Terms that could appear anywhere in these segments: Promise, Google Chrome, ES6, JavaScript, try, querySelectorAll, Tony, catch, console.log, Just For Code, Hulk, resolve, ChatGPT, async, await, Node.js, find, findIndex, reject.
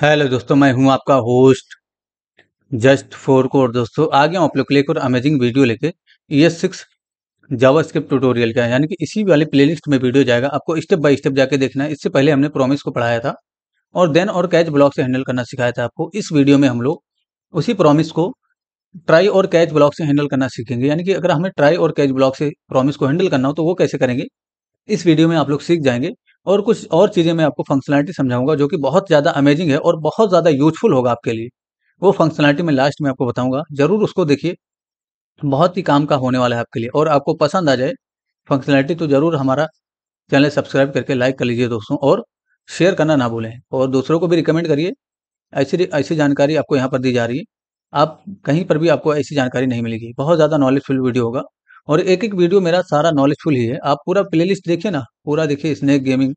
Hello दोस्तों, मैं हूं आपका होस्ट जस्ट फोर को। और दोस्तों आ गया हूं आप लोग के लिए एक और अमेजिंग वीडियो लेके ES6 जावास्क्रिप्ट ट्यूटोरियल का, यानी कि इसी वाले प्लेलिस्ट में वीडियो जाएगा। आपको स्टेप बाय स्टेप जाके देखना है। इससे पहले हमने प्रॉमिस को पढ़ाया था और देन और कैच ब्लॉक से हैंडल करना सिखाया था आपको। इस वीडियो में हम लोग उसी प्रॉमिस को ट्राई और कैच ब्लॉक से हैंडल करना सीखेंगे, यानी कि अगर हमें ट्राई और कैच ब्लॉक से प्रॉमिस को हैंडल करना हो तो वो कैसे करेंगे इस वीडियो में आप लोग सीख जाएंगे। और कुछ और चीज़ें मैं आपको फंक्शनलिटी समझाऊंगा जो कि बहुत ज़्यादा अमेजिंग है और बहुत ज़्यादा यूजफुल होगा आपके लिए। वो फंक्शनलिटी मैं लास्ट में आपको बताऊंगा, ज़रूर उसको देखिए, बहुत ही काम का होने वाला है आपके लिए। और आपको पसंद आ जाए फंक्शनलिटी तो ज़रूर हमारा चैनल सब्सक्राइब करके लाइक कर लीजिए दोस्तों, और शेयर करना ना भूलें और दूसरों को भी रिकमेंड करिए। ऐसी जानकारी आपको यहाँ पर दी जा रही है, आप कहीं पर भी आपको ऐसी जानकारी नहीं मिलेगी। बहुत ज़्यादा नॉलेजफुल वीडियो होगा और एक एक वीडियो मेरा सारा नॉलेजफुल ही है। आप पूरा प्लेलिस्ट देखिए ना, पूरा देखिए। स्नैक गेमिंग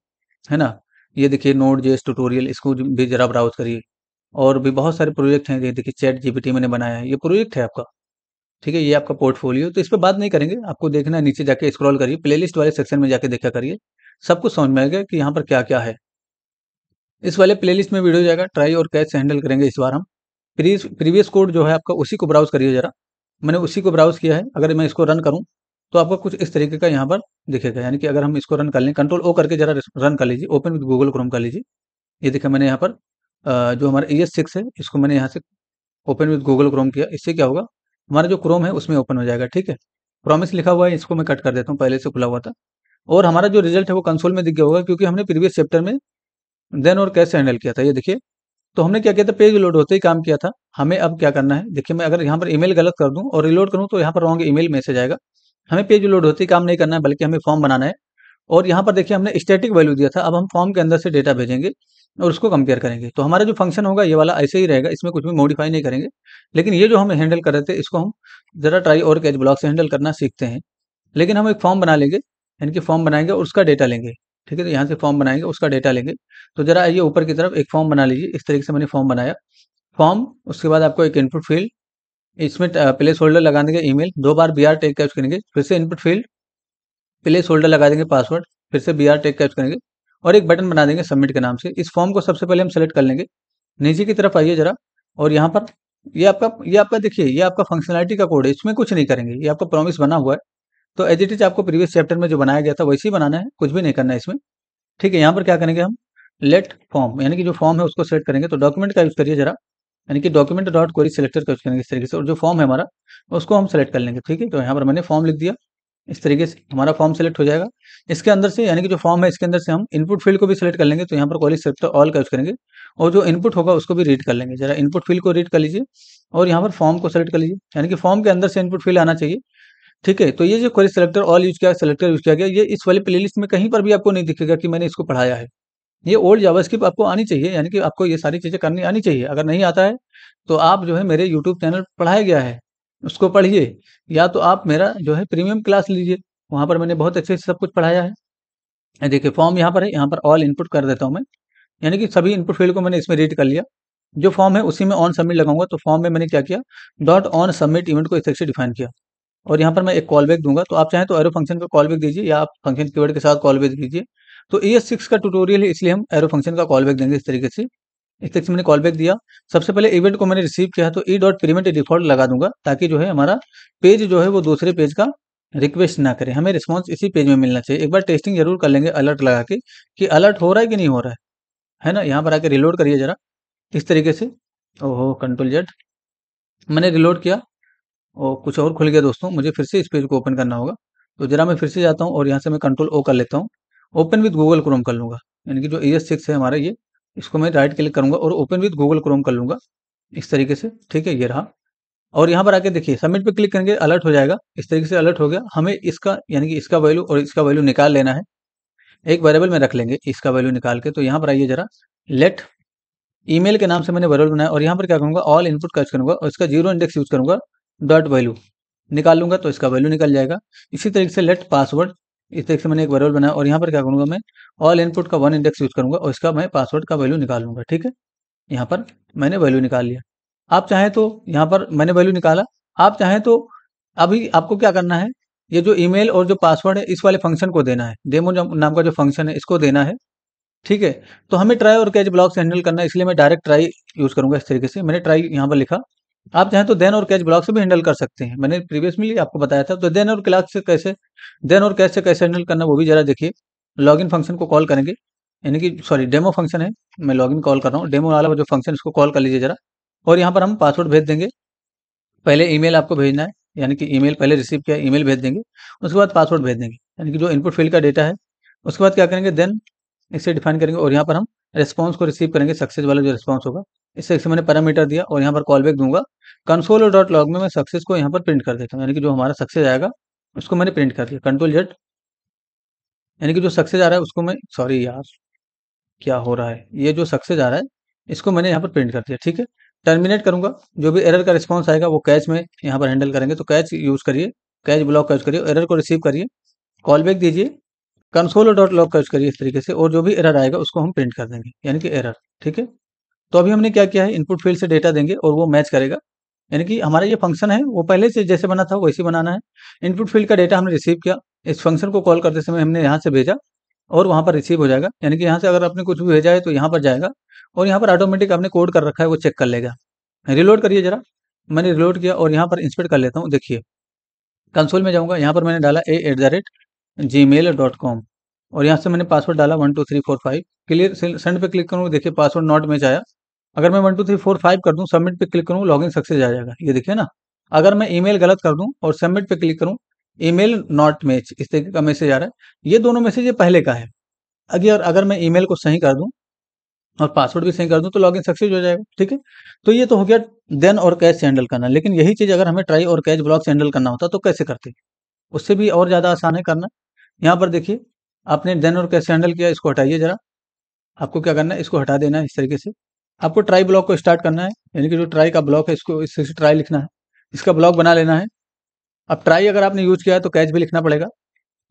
है ना, ये देखिए Node.js ट्यूटोरियल, इसको भी जरा ब्राउज करिए। और भी बहुत सारे प्रोजेक्ट हैं, ये देखिए ChatGPT मैंने बनाया है, ये प्रोजेक्ट है आपका, ठीक है। ये आपका पोर्टफोलियो, तो इस पर बात नहीं करेंगे। आपको देखना है, नीचे जाके स्क्रॉल करिए, प्लेलिस्ट वाले सेक्शन में जाके देखा करिए, सब कुछ समझ में आएगा कि यहाँ पर क्या क्या है। इस वाले प्लेलिस्ट में वीडियो जाएगा, ट्राई और कैच से हैंडल करेंगे इस बार हम। प्रीवियस कोड जो है आपका, उसी को ब्राउज करिए जरा, मैंने उसी को ब्राउज किया है। अगर मैं इसको रन करूं तो आपका कुछ इस तरीके का यहाँ पर दिखेगा, यानी कि अगर हम इसको रन कर लें, कंट्रोल O करके जरा रन कर लीजिए, ओपन विद गूगल क्रोम कर लीजिए। ये देखिए मैंने यहाँ पर जो हमारा ES6 है इसको मैंने यहाँ से ओपन विद गूगल क्रोम किया। इससे क्या होगा, हमारा जो क्रोम है उसमें ओपन हो जाएगा, ठीक है। प्रॉमिस लिखा हुआ है, इसको मैं कट कर देता हूँ, पहले से खुला हुआ था। और हमारा जो रिजल्ट है वो कंसोल में दिख गया होगा, क्योंकि हमने प्रीवियस चैप्टर में देन और कैसे हैंडल किया था। ये देखिए, तो हमने क्या किया था, पेज लोड होते ही काम किया था। हमें अब क्या करना है, देखिए मैं अगर यहाँ पर ईमेल गलत कर दूं और रिलोड करूं तो यहाँ पर रॉन्ग ईमेल मैसेज आएगा। हमें पेज लोड होते ही काम नहीं करना है, बल्कि हमें फॉर्म बनाना है। और यहाँ पर देखिए हमने स्टैटिक वैल्यू दिया था, अब हम फॉर्म के अंदर से डेटा भेजेंगे और उसको कंपेयर करेंगे। तो हमारा जो फंक्शन होगा ये वाला ऐसे ही रहेगा, इसमें कुछ भी मॉडिफाई नहीं करेंगे। लेकिन ये जो हम हैंडल कर रहे थे इसको हम जरा ट्राई और कैच ब्लॉक से हैंडल करना सीखते हैं। लेकिन हम एक फॉर्म बना लेंगे, यानी कि फॉर्म बनाएंगे और उसका डेटा लेंगे, ठीक है। तो यहाँ से फॉर्म बनाएंगे, उसका डेटा लेंगे। तो जरा आइए ऊपर की तरफ एक फॉर्म बना लीजिए, इस तरीके से मैंने फॉर्म बनाया। फॉर्म, उसके बाद आपको एक इनपुट फील्ड, इसमें प्लेस होल्डर लगा देंगे ईमेल, 2 बार BR टैग कैप्च करेंगे, फिर से इनपुट फील्ड, प्लेस होल्डर लगा देंगे पासवर्ड, फिर से BR टैग कैप्च करेंगे, और एक बटन बना देंगे सबमिट के नाम से। इस फॉर्म को सबसे पहले हम सेलेक्ट कर लेंगे। नीचे की तरफ आइए जरा, और यहाँ पर ये आपका देखिए, ये आपका फंक्शनलिटी का कोड है, इसमें कुछ नहीं करेंगे। ये आपका प्रॉमिस बना हुआ है, तो एज इट इज आपको प्रीवियस चैप्टर में जो बनाया गया था वैसे ही बनाना है, कुछ भी नहीं करना है इसमें, ठीक है। यहाँ पर क्या करेंगे हम, लेट फॉर्म, यानी कि जो फॉर्म है उसको सेलेक्ट करेंगे। तो डॉक्यूमेंट का यूज करिए जरा, यानी कि डॉक्यूमेंट डॉट क्वेरी सिलेक्टर का यूज करेंगे इस तरीके से, और जो फॉर्म है हमारा उसको हम सेलेक्ट कर लेंगे, ठीक है। तो यहाँ पर मैंने फॉर्म लिख दिया, इस तरीके से हमारा फॉर्म सेलेक्ट हो जाएगा। इसके अंदर से, यानी कि जो फॉर्म है इसके अंदर से हम इनपुट फील्ड को भी सिलेक्ट कर लेंगे। तो यहाँ पर querySelectorAll का यूज करेंगे और जो इनपुट होगा उसको भी रीड कर लेंगे। जरा इनपुट फील्ड को रीड कर लीजिए और यहाँ पर फॉर्म को सेलेक्ट कर लीजिए, यानी कि फॉर्म के अंदर से इनपुट फील्ड आना चाहिए, ठीक है। तो ये जो querySelectorAll यूज किया, सेलेक्टर यूज किया गया, ये इस वाले प्लेलिस्ट में कहीं पर भी आपको नहीं दिखेगा कि मैंने इसको पढ़ाया है। ये ओल्ड जावास्क्रिप्ट आपको आनी चाहिए, यानी कि आपको ये सारी चीज़ें करनी आनी चाहिए। अगर नहीं आता है तो आप जो है मेरे यूट्यूब चैनल पढ़ाया गया है उसको पढ़िए, या तो आप मेरा जो है प्रीमियम क्लास लीजिए, वहाँ पर मैंने बहुत अच्छे से सब कुछ पढ़ाया है। देखिए फॉर्म यहाँ पर है, यहाँ पर ऑल इनपुट कर देता हूँ मैं, यानी कि सभी इनपुट फील्ड को मैंने इसमें रीड कर लिया। जो फॉर्म है उसी में ऑन सबमिट लगाऊंगा। तो फॉर्म में मैंने क्या किया, डॉट ऑन सबमिट इवेंट को इस तरीके से डिफाइन किया, और यहाँ पर मैं एक कॉल बैक दूंगा। तो आप चाहें तो एरो फंक्शन का कॉल बैक दीजिए, या आप फंक्शन कीवर्ड के साथ कॉल बैक दीजिए। तो ES6 का ट्यूटोरियल है, इसलिए हम एरो फंक्शन का कॉल बैक देंगे इस तरीके से। इस तरीके से मैंने कॉल बैक दिया। सबसे पहले इवेंट को मैंने रिसीव किया, तो e.premit डिफॉल्ट लगा दूंगा, ताकि जो है हमारा पेज जो है वो दूसरे पेज का रिक्वेस्ट ना करे, हमें रिस्पॉन्स इसी पेज में मिलना चाहिए। एक बार टेस्टिंग जरूर कर लेंगे अलर्ट लगा के, कि अलर्ट हो रहा है कि नहीं हो रहा है ना। यहाँ पर आके रिलोड करिए जरा इस तरीके से, ओहो Ctrl Z, मैंने रिलोड किया और कुछ और खुल गया दोस्तों। मुझे फिर से इस पेज को ओपन करना होगा, तो जरा मैं फिर से जाता हूँ और यहाँ से मैं Ctrl O कर लेता हूँ, ओपन विद गूगल क्रोम कर लूँगा। यानी कि जो ES6 है हमारा, ये इसको मैं राइट क्लिक करूँगा और ओपन विद गूगल क्रोम कर लूँगा इस तरीके से, ठीक है। ये रहा, और यहाँ पर आके देखिए सबमिट पे क्लिक करेंगे, अलर्ट हो जाएगा इस तरीके से। अलर्ट हो गया, हमें इसका, यानी कि इसका वैल्यू और इसका वैल्यू निकाल लेना है, एक वेरिएबल में रख लेंगे इसका वैल्यू निकाल के। तो यहाँ पर आइए जरा, लेट ईमेल के नाम से मैंने वेरिएबल बनाया, और यहाँ पर क्या करूँगा, ऑल इनपुट का यूज करूँगा और इसका 0 इंडेक्स यूज करूँगा, डॉट वैल्यू निकाल लूँगा, तो इसका वैल्यू निकल जाएगा। इसी तरीके से लेट पासवर्ड, इस तरीके से मैंने एक वेरिएबल बनाया, और यहाँ पर क्या करूँगा मैं, ऑल इनपुट का 1 इंडेक्स यूज करूँगा और इसका मैं पासवर्ड का वैल्यू निकाल लूँगा, ठीक है। यहाँ पर मैंने वैल्यू निकाल लिया। आप चाहें तो यहाँ पर मैंने वैल्यू निकाला, आप चाहें तो अभी आपको क्या करना है, ये जो ईमेल और जो पासवर्ड है इस वाले फंक्शन को देना है, डेमो नाम का जो फंक्शन है इसको देना है, ठीक है। तो हमें ट्राई और कैच ब्लॉक से हैंडल करना है, इसलिए मैं डायरेक्ट ट्राई यूज करूंगा। इस तरीके से मैंने ट्राई यहाँ पर लिखा, आप चाहें तो देन और कैच ब्लॉक से भी हैंडल कर सकते हैं, मैंने प्रीवियस में आपको बताया था। तो देन और कैच से कैसे हैंडल करना वो भी जरा देखिए। लॉगिन फंक्शन को कॉल करेंगे, यानी कि सॉरी डेमो फंक्शन है, मैं लॉगिन कॉल कर रहा हूँ, डेमो वाला जो फंक्शन इसको कॉल कर लीजिए जरा। और यहाँ पर हम पासवर्ड भेज देंगे, पहले ईमेल आपको भेजना है, यानी कि ईमेल पहले रिसीव किया ईमेल भेज देंगे, उसके बाद पासवर्ड भेज देंगे, यानी कि जो इनपुट फील्ड का डेटा है। उसके बाद क्या करेंगे, देन इसे डिफाइन करेंगे और यहाँ पर हम रिस्पॉन्स को रिसीव करेंगे, सक्सेस वाला जो रिस्पॉन्स होगा। इसे मैंने पैरामीटर दिया और यहाँ पर कॉल बैक दूंगा। console.log में मैं सक्सेस को यहाँ पर प्रिंट कर देता हूँ, यानी कि जो हमारा सक्सेस आएगा उसको मैंने प्रिंट कर दिया। Ctrl Z, यानी कि जो सक्सेस आ रहा है उसको मैं, सॉरी यार क्या हो रहा है, ये जो सक्सेस आ रहा है इसको मैंने यहाँ पर प्रिंट कर दिया। ठीक है, टर्मिनेट करूंगा, जो भी एरर का रिस्पॉन्स आएगा वो कैच में यहाँ पर हैंडल करेंगे। तो कैच यूज करिए, कैच ब्लॉक यूज करिए, एरर को रिसीव करिए, कॉल बैक दीजिए, console.log का यूज करिए इस तरीके से, और जो भी एरर आएगा उसको हम प्रिंट कर देंगे, यानी कि एरर। ठीक है, तो अभी हमने क्या किया है, इनपुट फील्ड से डेटा देंगे और वो मैच करेगा, यानी कि हमारा ये फंक्शन है वो पहले से जैसे बना था वैसे बनाना है। इनपुट फील्ड का डेटा हमने रिसीव किया, इस फंक्शन को कॉल करते समय हमने यहाँ से भेजा और वहाँ पर रिसीव हो जाएगा, यानी कि यहाँ से अगर आपने कुछ भी भेजा है तो यहाँ पर जाएगा और यहाँ पर ऑटोमेटिक आपने कोड कर रखा है वो चेक कर लेगा। रिलोड करिए जरा, मैंने रिलोड किया और यहाँ पर इंस्पेक्ट कर लेता हूँ। देखिए कंसोल में जाऊँगा, यहाँ पर मैंने डाला a@gmail.com और यहाँ से मैंने पासवर्ड डाला 1 2 3 4 5। क्लियर सेंड पे क्लिक करूँ, देखिए पासवर्ड नॉट मैच आया। अगर मैं 1 2 3 4 5 कर दूँ, सबमिट पे क्लिक करूँ, लॉगिन सक्सेस आ जाएगा, ये देखिए ना। अगर मैं ईमेल गलत कर दूँ और सबमिट पे क्लिक करूँ, ईमेल नॉट मैच इस तरीके का मैसेज आ रहा है। ये दोनों मैसेज ये पहले का है। अगर मैं ईमेल को सही कर दूँ और पासवर्ड भी सही कर दूँ तो लॉगिन सक्सेस हो जाएगा। ठीक है, तो ये तो हो गया देन और कैच से हैंडल करना। लेकिन यही चीज़ अगर हमें ट्राई और कैच ब्लॉक से हैंडल करना होता तो कैसे करते, उससे भी और ज़्यादा आसान है करना। यहाँ पर देखिए आपने देन और कैसे हैंडल किया, इसको हटाइए जरा। आपको क्या करना है, इसको हटा देना है इस तरीके से। आपको ट्राई ब्लॉक को स्टार्ट करना है, यानी कि जो ट्राई का ब्लॉक है इसको इस तरीके से ट्राई लिखना है, इसका ब्लॉक बना लेना है। अब ट्राई अगर आपने यूज किया है तो कैच भी लिखना पड़ेगा,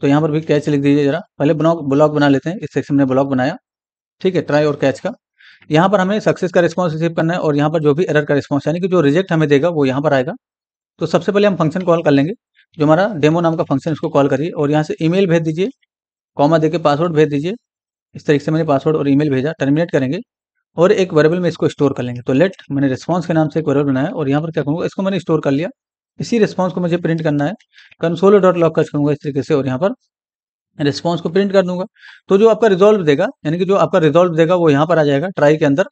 तो यहाँ पर भी कैच लिख दीजिए जरा। पहले ब्लॉक बना लेते हैं, इस सेक्शन में ब्लॉक बनाया। ठीक है, ट्राई और कैच का यहाँ पर हमें सक्सेस का रिस्पॉन्स रिसीव करना है और यहाँ पर जो भी एरर का रिस्पॉन्स यानी कि जो रिजेक्ट हमें देगा वो यहाँ पर आएगा। तो सबसे पहले हम फंक्शन कॉल कर लेंगे, जो हमारा डेमो नाम का फंक्शन, इसको कॉल करिए और यहाँ से ईमेल भेज दीजिए, कॉमा देके पासवर्ड भेज दीजिए। इस तरीके से मैंने पासवर्ड और ईमेल भेजा। टर्मिनेट करेंगे और एक वेरिएबल में इसको स्टोर कर लेंगे। तो लेट मैंने रिस्पॉन्स के नाम से एक वेरिएबल बनाया और यहाँ पर क्या करूँगा, इसको मैंने स्टोर कर लिया। इसी रिस्पॉन्स को मुझे प्रिंट करना है, console.log करूँगा इस तरीके से और यहाँ पर रिस्पॉन्स को प्रिंट कर दूंगा। तो जो आपका रिजॉल्व देगा, यानी कि जो आपका रिजॉल्व देगा वो यहाँ पर आ जाएगा ट्राई के अंदर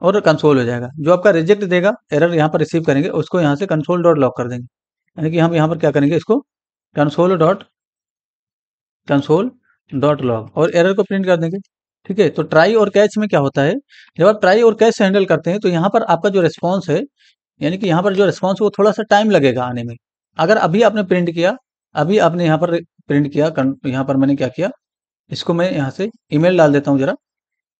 और कंसोल हो जाएगा। जो आपका रिजेक्ट देगा, एरर यहाँ पर रिसीव करेंगे, उसको यहाँ से console.log कर देंगे, यानी कि हम यहाँ पर क्या करेंगे, इसको console.log और एरर को प्रिंट कर देंगे। ठीक है, तो ट्राई और कैच में क्या होता है, जब आप ट्राई और कैच से हैंडल करते हैं तो यहाँ पर आपका जो रिस्पॉन्स है, यानी कि यहाँ पर जो रिस्पॉन्स है वो थोड़ा सा टाइम लगेगा आने में। अगर अभी आपने प्रिंट किया, अभी आपने यहाँ पर प्रिंट किया, यहाँ पर मैंने क्या किया, इसको मैं यहाँ से ईमेल डाल देता हूँ जरा,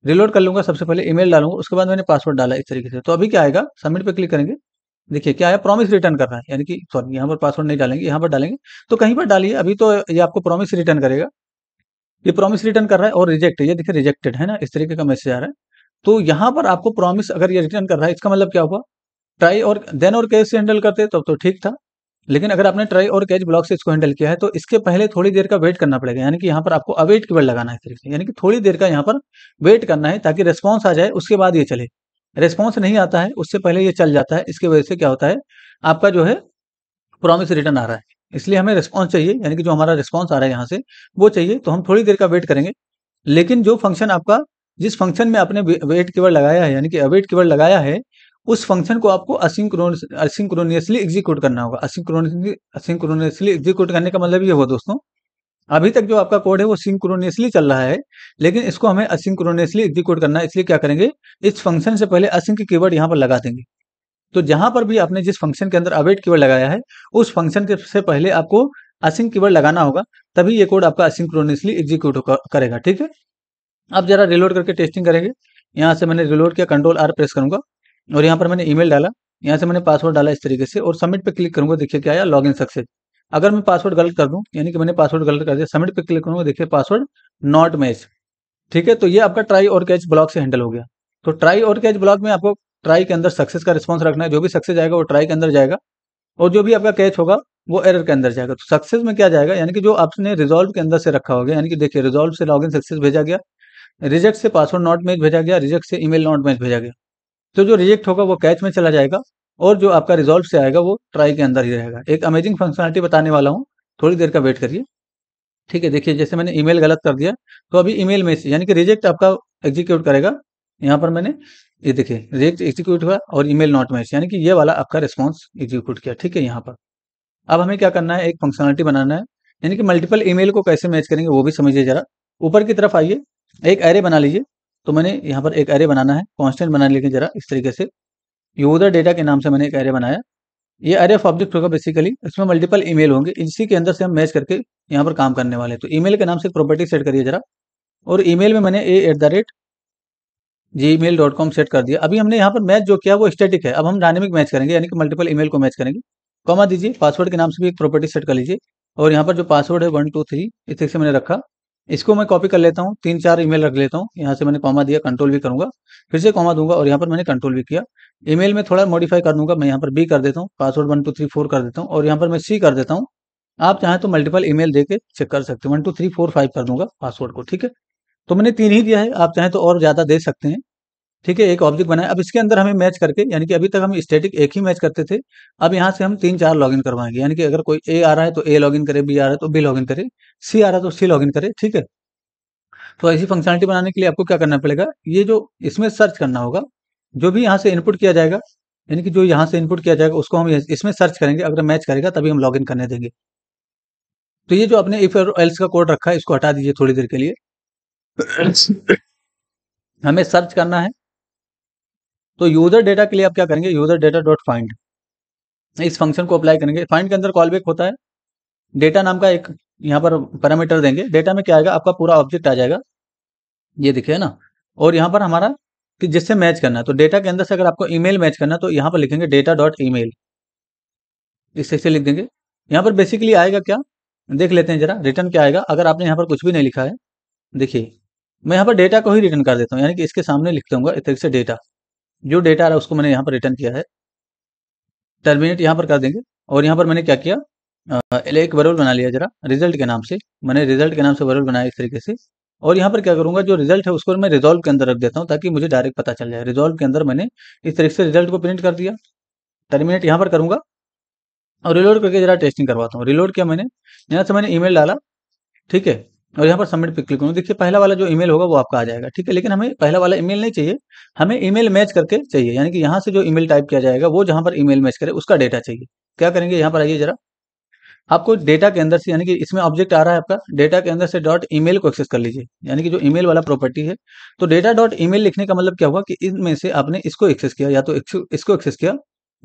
रिलोड कर लूँगा। सबसे पहले ईमेल डालूंगा, उसके बाद मैंने पासवर्ड डाला इस तरीके से। तो अभी क्या आएगा, सबमिट पे क्लिक करेंगे, देखिए क्या है, प्रॉमिस रिटर्न कर रहा है, यानी कि सॉरी यहाँ पर पासवर्ड नहीं डालेंगे, यहाँ पर डालेंगे। तो कहीं पर डालिए, अभी तो ये आपको प्रॉमिस रिटर्न करेगा, ये प्रॉमिस रिटर्न कर रहा है और रिजेक्ट, ये देखिए रिजेक्टेड है ना, इस तरीके का मैसेज आ रहा है। तो यहाँ पर आपको प्रॉमिस अगर ये रिटर्न कर रहा है, इसका मतलब क्या हुआ, ट्राई और देन और कैच से हैंडल करते तब तो ठीक था, लेकिन अगर आपने ट्राई और कैच ब्लॉक से इसको हैंडल किया है तो इसके पहले थोड़ी देर का वेट करना पड़ेगा, यानी कि यहाँ पर आपको अवेट कीवर्ड लगाना है इस तरीके से, यानी कि थोड़ी देर का यहाँ पर वेट करना है ताकि रिस्पॉन्स आ जाए, उसके बाद ये चले। रिस्पॉन्स नहीं आता है उससे पहले ये चल जाता है, इसकी वजह से क्या होता है, आपका जो है प्रॉमिस रिटर्न आ रहा है। इसलिए हमें रिस्पॉन्स चाहिए, यानी कि जो हमारा रिस्पॉन्स आ रहा है यहाँ से वो चाहिए, तो हम थोड़ी देर का वेट करेंगे। लेकिन जो फंक्शन आपका, जिस फंक्शन में आपने वेट कीवर्ड लगाया है, यानी कि अवेट कीवर्ड लगाया है, उस फंक्शन को आपको असिंक्रोनियसली एग्जीक्यूट करना होगा। असिंक्रोनियसली एग्जीक्यूट करने का मतलब ये हुआ दोस्तों, अभी तक जो आपका कोड है वो सिंक्रोनियसली चल रहा है, लेकिन इसको हमें असिंक्रोनियसली एग्जीक्यूट करना है। इसलिए क्या करेंगे, इस फंक्शन से पहले असिंक कीवर्ड यहाँ पर लगा देंगे। तो जहां पर भी आपने जिस फंक्शन के अंदर अवेट कीवर्ड लगाया है उस फंक्शन से पहले आपको असिंक कीवर्ड लगाना होगा, तभी ये कोड आपका असिंक्रोनियसली एग्जीक्यूट करेगा। ठीक है, अब जरा रिलोड करके टेस्टिंग करेंगे। यहाँ से मैंने रिलोड किया, Ctrl R प्रेस करूंगा और यहाँ पर मैंने ईमेल डाला, यहाँ से मैंने पासवर्ड डाला इस तरीके से और सबमिट पे क्लिक करूंगा। देखिए क्या आया, लॉगिन सक्सेस। अगर मैं पासवर्ड गलत कर दूं, यानी कि मैंने पासवर्ड गलत कर दिया, सबमिट पे क्लिक करूंगा, देखिए पासवर्ड नॉट मैच। ठीक है, तो ये आपका ट्राई और कैच ब्लॉक से हैंडल हो गया। तो ट्राई और कैच ब्लॉक में आपको ट्राई के अंदर सक्सेस का रिस्पॉन्स रखना है, जो भी सक्सेस आएगा वो ट्राई के अंदर जाएगा और जो भी आपका कैच होगा वो एरर के अंदर जाएगा। तो सक्सेस में क्या जाएगा, यानी कि जो आपने रिजॉल्व के अंदर से रखा होगा, यानी कि देखिए रिजॉल्व से लॉगिन सक्सेस भेजा गया, रिजेक्ट से पासवर्ड नॉट मैच भेजा गया, रिजेक्ट से ईमेल नॉट मैच भेजा गया, तो जो रिजेक्ट होगा वो कैच में चला जाएगा और जो आपका रिजॉल्व से आएगा वो ट्राई के अंदर ही रहेगा। एक अमेजिंग फंक्शनलिटी बताने वाला हूँ, थोड़ी देर का वेट करिए। ठीक है, देखिए जैसे मैंने ईमेल गलत कर दिया तो अभी ईमेल में से यानी कि रिजेक्ट आपका एग्जीक्यूट करेगा। यहाँ पर मैंने ये देखिए रिजेक्ट एग्जीक्यूट हुआ और ईमेल नॉट मैच यानी कि ये वाला आपका रिस्पॉन्स एग्जीक्यूट किया। ठीक है, यहाँ पर अब हमें क्या करना है, एक फंक्शनलिटी बनाना है यानी कि मल्टीपल ईमेल को कैसे मैच करेंगे वो भी समझिए जरा। ऊपर की तरफ आइए, एक एरे बना लीजिए। तो मैंने यहाँ पर एक एरे बनाना है, कांस्टेंट बना लेंगे जरा इस तरीके से। यूजर डेटा के नाम से मैंने एक एरे बनाया, ये एरे ऑफ ऑब्जेक्ट होगा बेसिकली, इसमें मल्टीपल ईमेल होंगे, इसी के अंदर से हम मैच करके यहाँ पर काम करने वाले हैं। तो ईमेल के नाम से प्रॉपर्टी सेट करिए जरा और ईमेल में मैंने a@gmail.com सेट कर दिया। अभी हमने यहाँ पर मैच जो किया वो स्टैटिक है, अब हम डायनेमिक मैच करेंगे यानी कि मल्टीपल ईमेल को मैच करेंगे। कॉमा दीजिए, पासवर्ड के नाम से भी एक प्रॉपर्टी सेट कर लीजिए और यहाँ पर जो पासवर्ड है 1 2 3 इस तरीके से मैंने रखा। इसको मैं कॉपी कर लेता हूँ, 3 4 ईमेल रख लेता हूँ। यहाँ से मैंने कॉमा दिया, कंट्रोल भी करूँगा, फिर से कॉमा दूंगा और यहाँ पर मैंने कंट्रोल भी किया। ईमेल में थोड़ा मॉडिफाई कर दूंगा, मैं यहाँ पर बी कर देता हूँ, पासवर्ड 1 2 3 4 कर देता हूँ और यहाँ पर मैं सी कर देता हूँ। आप चाहें तो मल्टीपल ईमेल देके चेक कर सकते हैं, 1 2 3 4 5 कर दूंगा पासवर्ड को। ठीक है, तो मैंने 3 ही दिया है, आप चाहें तो और ज़्यादा दे सकते हैं। ठीक है, एक ऑब्जेक्ट बनाए, अब इसके अंदर हमें मैच करके यानी कि अभी तक हम स्टैटिक एक ही मैच करते थे, अब यहाँ से हम 3 4 लॉगिन करवाएंगे यानी कि अगर कोई ए आ रहा है तो ए लॉगिन करे, बी आ रहा है तो बी लॉगिन करे, सी आ रहा है तो सी लॉगिन करे। ठीक है, तो ऐसी फंक्शनलिटी बनाने के लिए आपको क्या करना पड़ेगा, ये जो इसमें सर्च करना होगा, जो भी यहाँ से इनपुट किया जाएगा यानी कि जो यहाँ से इनपुट किया जाएगा उसको हम इसमें सर्च करेंगे, अगर मैच करेगा तभी हम लॉगिन करने देंगे। तो ये जो आपने इफ और एल्स का कोड रखा है इसको हटा दीजिए थोड़ी देर के लिए। हमें सर्च करना है तो यूजर डेटा के लिए आप क्या करेंगे, यूजर डेटा डॉट फाइंड इस फंक्शन को अप्लाई करेंगे। फाइंड के अंदर कॉलबैक होता है, डेटा नाम का एक यहाँ पर पैरामीटर देंगे। डेटा में क्या आएगा, आपका पूरा ऑब्जेक्ट आ जाएगा, ये दिखे ना, और यहाँ पर हमारा कि जिससे मैच करना है। तो डेटा के अंदर से अगर आपको ईमेल मैच करना है तो यहाँ पर लिखेंगे डेटा डॉट ईमेल, इस तरह से लिख देंगे। यहाँ पर बेसिकली आएगा क्या देख लेते हैं जरा, रिटर्न क्या आएगा। अगर आपने यहाँ पर कुछ भी नहीं लिखा है, देखिए मैं यहाँ पर डेटा को ही रिटर्न कर देता हूँ यानी कि इसके सामने लिख दूंगा इस तरह से डेटा, जो डेटा आ रहा है उसको मैंने यहाँ पर रिटर्न किया है। टर्मिनेट यहाँ पर कर देंगे और यहाँ पर मैंने क्या किया, एक वेरिएबल बना लिया जरा रिजल्ट के नाम से। मैंने रिजल्ट के नाम से वेरिएबल बनाया इस तरीके से और यहाँ पर क्या करूँगा, जो रिजल्ट है उसको मैं रिजॉल्व के अंदर रख देता हूँ ताकि मुझे डायरेक्ट पता चल जाए। रिजॉल्व के अंदर मैंने इस तरीके से रिजल्ट को प्रिंट कर दिया। टर्मिनेट यहाँ पर करूँगा और रिलोड करके जरा टेस्टिंग करवाता हूँ। रिलोड किया मैंने, यहाँ से मैंने ईमेल डाला। ठीक है, और यहाँ पर सबमिट पे क्लिक करूँ, देखिए पहला वाला जो ईमेल होगा वो आपका आ जाएगा। ठीक है, लेकिन हमें पहला वाला ईमेल नहीं चाहिए, हमें ईमेल मैच करके चाहिए यानी कि यहाँ से जो ईमेल टाइप किया जाएगा वो जहाँ पर ईमेल मैच करे उसका डेटा चाहिए। क्या करेंगे, यहाँ पर आइए जरा, आपको डेटा के अंदर से यानी कि इसमें ऑब्जेक्ट आ रहा है आपका, डेटा के अंदर से डॉट ईमेल को एक्सेस कर लीजिए यानी कि जो ईमेल वाला प्रॉपर्टी है। तो डेटा डॉट ईमेल लिखने का मतलब क्या हुआ कि इनमें से आपने इसको एक्सेस किया या तो इसको एक्सेस किया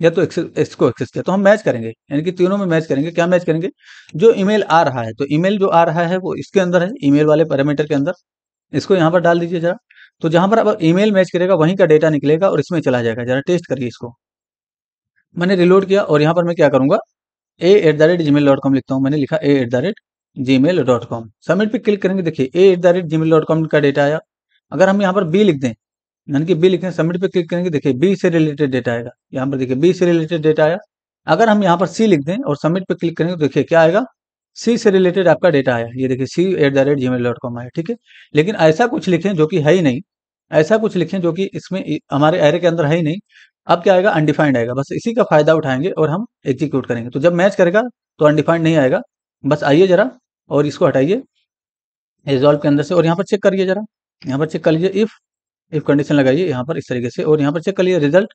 या तो इसको एक्सेस किया। तो हम मैच करेंगे यानी कि तीनों में मैच करेंगे। क्या मैच करेंगे, जो ईमेल आ रहा है, तो ईमेल जो आ रहा है वो इसके अंदर है, ईमेल वाले पैरामीटर के अंदर। इसको यहाँ पर डाल दीजिए जरा, तो जहाँ पर अब ईमेल मैच करेगा वहीं का डेटा निकलेगा और इसमें चला जाएगा। जरा टेस्ट करिए इसको। मैंने रिलोड किया और यहाँ पर मैं क्या करूँगा, a@gmail.com लिखता हूँ। मैंने लिखा a@gmail.com, सबमिट पे क्लिक करेंगे। देखिए a@gmail.com का डेटा आया। अगर हम यहाँ पर b लिख दें यानी कि b लिखें, सबमिट पे क्लिक करेंगे, देखिए b से रिलेटेड डेटा आएगा। यहाँ पर देखिए b से रिलेटेड डेटा आया। अगर हम यहाँ पर c लिख दें और सबमिट पे क्लिक करेंगे तो देखिए क्या आएगा, c से रिलेटेड आपका डेटा आया। ये देखिए c@gmail.com आया। ठीक है, लेकिन ऐसा कुछ लिखें जो कि है ही नहीं, ऐसा कुछ लिखें जो कि इसमें हमारे एरे के अंदर है ही नहीं। अब क्या आएगा, अनडिफाइंड आएगा। बस इसी का फायदा उठाएंगे और हम एग्जीक्यूट करेंगे, तो जब मैच करेगा तो अनडिफाइंड नहीं आएगा। बस आइए जरा और इसको हटाइए रिजॉल्व के अंदर से और यहाँ पर चेक करिए जरा। यहाँ पर चेक कर लीजिए, इफ कंडीशन लगाइए यहाँ पर इस तरीके से और यहाँ पर चेक करिए रिजल्ट,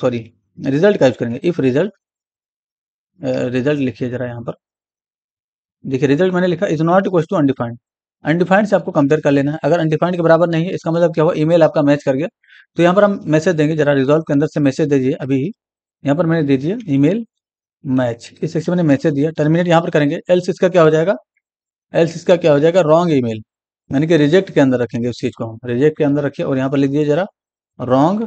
सॉरी रिजल्ट का यूज करेंगे। इफ रिजल्ट, रिजल्ट लिखिए जरा। यहाँ पर देखिए रिजल्ट मैंने लिखा is not equal to undefined. Undefined से आपको कंपेयर कर लेना है, अगर अनडिफाइंड के बराबर नहीं है इसका मतलब क्या हुआ, ईमेल आपका मैच कर गया। तो यहाँ पर हम मैसेज देंगे जरा, रिजॉल्व के अंदर से मैसेज दीजिए अभी ही। यहाँ पर मैंने दीजिए ईमेल मैच, इस सेक्शन मैंने मैसेज दिया। टर्मिनेट यहाँ पर करेंगे, एल्स इसका क्या हो जाएगा, एल्स इसका क्या हो जाएगा, रॉन्ग ईमेल यानी कि रिजेक्ट के अंदर रखेंगे उस चीज़ को। हम रिजेक्ट के अंदर रखिए और यहाँ पर लिख दिए जरा रॉन्ग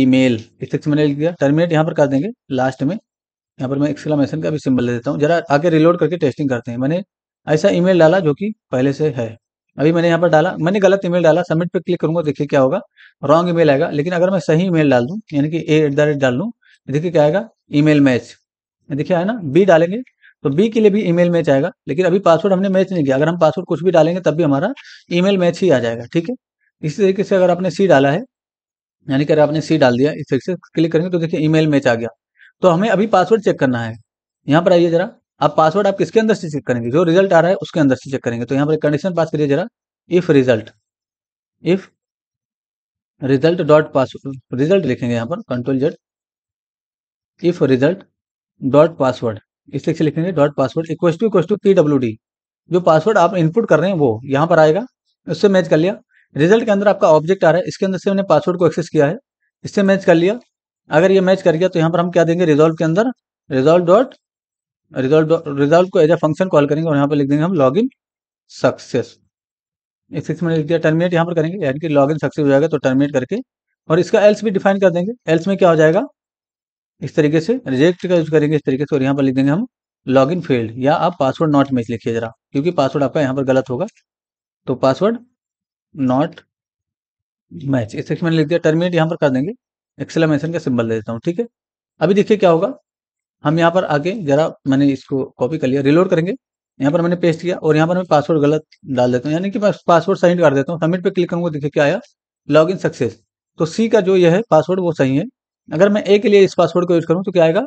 ईमेल, इस सेक्शन मैंने लिख दिया। टर्मिनेट यहाँ पर कर देंगे लास्ट में। यहाँ पर मैं एक्सक्लेमेशन का भी सिंबल दे देता हूँ। जरा आगे रिलोड करके टेस्टिंग करते हैं। मैंने ऐसा ईमेल डाला जो कि पहले से है, अभी मैंने यहाँ पर डाला, मैंने गलत ईमेल डाला। सबमिट पे क्लिक करूँगा, देखिए क्या होगा, रॉन्ग ईमेल आएगा। लेकिन अगर मैं सही ईमेल डाल दूँ यानी कि a@@ डाल लूँ, देखिए क्या आएगा, ईमेल मैच। देखिए आया ना, b डालेंगे तो बी के लिए भी ईमेल मैच आएगा, लेकिन अभी पासवर्ड हमने मैच नहीं किया। अगर हम पासवर्ड कुछ भी डालेंगे तब भी हमारा ईमेल मैच ही आ जाएगा, ठीक है। इसी तरीके से अगर आपने सी डाला है, यानी कि अगर आपने सी डाल दिया, इस तरीके से क्लिक करेंगे तो देखिए ईमेल मैच आ गया। तो हमें अभी पासवर्ड चेक करना है। यहाँ पर आइए जरा, आप पासवर्ड आप किसके अंदर से चेक करेंगे, जो रिजल्ट आ रहा है उसके अंदर से चेक करेंगे। तो यहाँ पर कंडीशन पास करिए जरा, if result, if result dot password, result लिखेंगे यहाँ पर control Z, if result dot password, इस तरीके से लिखेंगे dot password equal to pwd, जो पासवर्ड आप इनपुट कर रहे हैं वो यहाँ पर आएगा, उससे मैच कर लिया। रिजल्ट के अंदर आपका ऑब्जेक्ट आ रहा है, इसके अंदर से हमने पासवर्ड को एक्सेस किया है, इससे मैच कर लिया। अगर ये मैच कर गया तो यहाँ पर हम क्या देंगे, रिजॉल्व के अंदर रिजॉल्व को एज अ फंक्शन कॉल करेंगे और यहाँ पर लिख देंगे हम लॉग इन सक्सेस। इस सिक्स मैंने लिख दिया, टर्मिनेट यहाँ पर करेंगे, यानी कि लॉग इन सक्सेस हो जाएगा तो टर्मिनेट करके। और इसका एल्स भी डिफाइन कर देंगे, एल्स में क्या हो जाएगा, इस तरीके से रिजेक्ट का यूज करेंगे इस तरीके से। और यहाँ पर लिख देंगे हम लॉग इन फेल्ड, या आप पासवर्ड नॉट मैच लिखिए जरा, क्योंकि पासवर्ड आपका यहाँ पर गलत होगा, तो पासवर्ड नॉट मैच। इस तरीके से मैंने लिख दिया, टर्मिनेट यहाँ पर कर देंगे, एक्सक्लेमेशन का सिंबल दे देता हूँ, ठीक है। अभी देखिए क्या होगा, हम यहाँ पर आगे जरा, मैंने इसको कॉपी कर लिया, रिलोड करेंगे, यहाँ पर मैंने पेस्ट किया और यहाँ पर मैं पासवर्ड गलत डाल देता हूँ, यानी कि मैं पासवर्ड सबमिट कर देता हूँ। सबमिट पे क्लिक करूँगा, देखिए क्या आया, लॉग इन सक्सेस। तो सी का जो ये है पासवर्ड वो सही है। अगर मैं ए के लिए इस पासवर्ड को यूज करूँ तो क्या आएगा,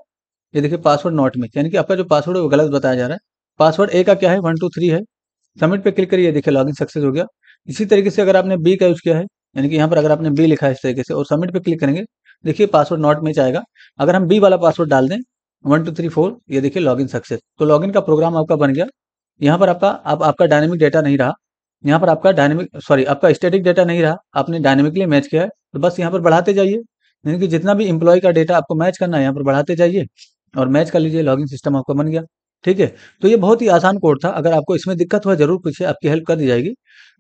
ये देखिए पासवर्ड नॉट मैच, यानी कि आपका जो पासवर्ड है वो गलत बताया जा रहा है। पासवर्ड ए का क्या है, 1 2 3 है। सबमिट पे क्लिक करिए, देखिए लॉग इन सक्सेस हो गया। इसी तरीके से अगर आपने बी का यूज किया है, यानी कि यहाँ पर अगर आपने बी लिखा है इस तरीके से और सबमिट पे क्लिक करेंगे, देखिए पासवर्ड नॉट मैच आएगा। अगर हम बी वाला पासवर्ड डाल दें 1 2 3 4, ये देखिए लॉगिन सक्सेस। तो लॉगिन का प्रोग्राम आपका बन गया। यहाँ पर आपका आपका डायनेमिक डेटा नहीं रहा, यहाँ पर आपका आपका स्टैटिक डेटा नहीं रहा, आपने डायनेमिकली मैच किया है। तो बस यहाँ पर बढ़ाते जाइए, यानी कि जितना भी एम्प्लॉय का डेटा आपको मैच करना है यहाँ पर बढ़ाते जाइए और मैच कर लीजिए, लॉगिन सिस्टम आपका बन गया, ठीक है। तो ये बहुत ही आसान कोड था। अगर आपको इसमें दिक्कत हुआ जरूर पूछिए, आपकी हेल्प कर दी जाएगी।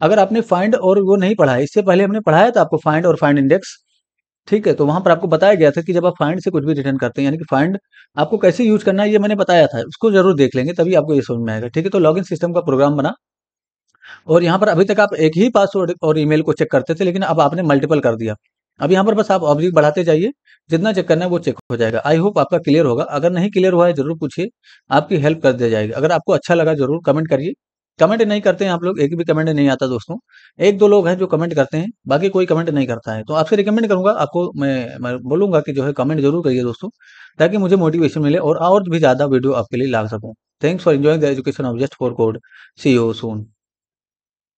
अगर आपने फाइंड और वो नहीं पढ़ा है, इससे पहले हमने पढ़ाया था आपको फाइंड और फाइंड इंडेक्स, ठीक है। तो वहां पर आपको बताया गया था कि जब आप फाइंड से कुछ भी रिटर्न करते हैं, यानी कि फाइंड आपको कैसे यूज करना है, ये मैंने बताया था, उसको जरूर देख लेंगे, तभी आपको ये समझ में आएगा, ठीक है। तो लॉगिन सिस्टम का प्रोग्राम बना और यहाँ पर अभी तक आप एक ही पासवर्ड और ईमेल को चेक करते थे, लेकिन अब आपने मल्टीपल कर दिया। अब यहाँ पर बस आप ऑब्जेक्ट बढ़ाते जाइए, जितना चेक करना है वो चेक हो जाएगा। आई होप आपका क्लियर होगा। अगर नहीं क्लियर हुआ है जरूर पूछिए, आपकी हेल्प कर दी जाएगी। अगर आपको अच्छा लगा जरूर कमेंट करिए। कमेंट नहीं करते हैं आप लोग, एक भी कमेंट नहीं आता दोस्तों, 1-2 लोग हैं जो कमेंट करते हैं, बाकी कोई कमेंट नहीं करता है। तो आपसे रिकमेंड करूंगा, आपको मैं बोलूंगा कि जो है कमेंट जरूर करिए दोस्तों, ताकि मुझे मोटिवेशन मिले और भी ज़्यादा वीडियो आपके लिए ला सकूँ। Thanks for enjoying the education of just for code. See you soon.